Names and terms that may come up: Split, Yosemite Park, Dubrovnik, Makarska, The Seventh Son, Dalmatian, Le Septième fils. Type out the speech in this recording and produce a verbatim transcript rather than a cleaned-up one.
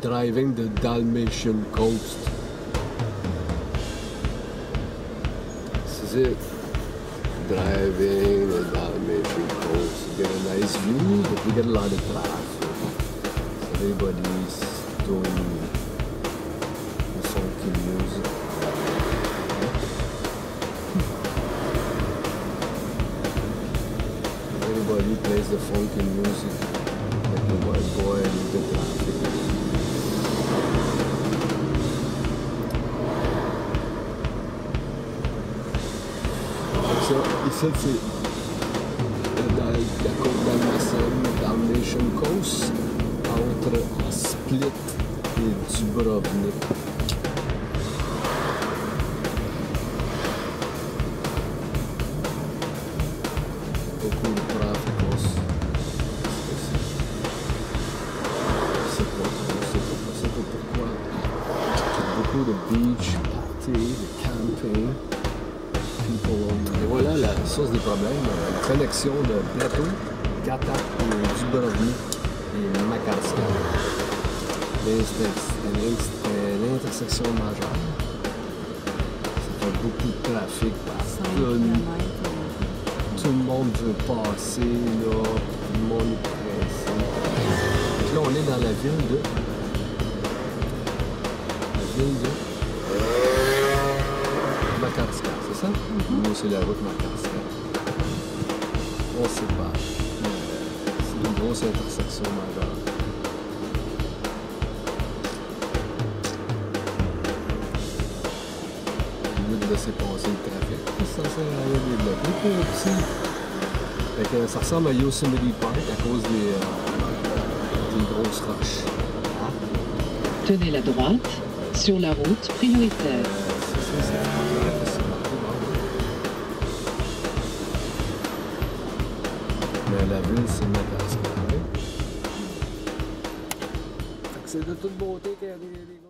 driving the Dalmatian coast. This is it. Driving the Dalmatian coast. You get a nice view, but we get a lot of traffic. So everybody's doing funky music. Everybody plays the funky music. Everybody go ahead with the traffic. So ici c'est dans la côte d'Almacène, Dalmatian Coast, entre Split et Dubrovnik. Beaucoup de trafic aussi. C'est quoi, c'est pourquoi, c'est pourquoi. Beaucoup de beach, party, de camping. Et voilà la source des problèmes, la connexion de plateau, Kata, Dubrovnik et Makarska. C'est une intersection majeure. Ça fait beaucoup de trafic parce que tout le monde veut passer, là, tout le monde est pressé. Là, on est dans la ville de... La ville de... Makarska, c'est ça? Mm-hmm. Nous, c'est la route Makarska. On ne sait pas. C'est une grosse intersection majeure. Au lieu de laisser passer le trafic, ça sert à rien de développer aussi. Fait que ça ressemble à Yosemite Park à cause des, euh, des grosses roches. Ah. Tenez la droite sur la route prioritaire. C'est ça, c'est bon. Mais la ville, c'est Makarska. C'est de toute beauté qu'il y a des...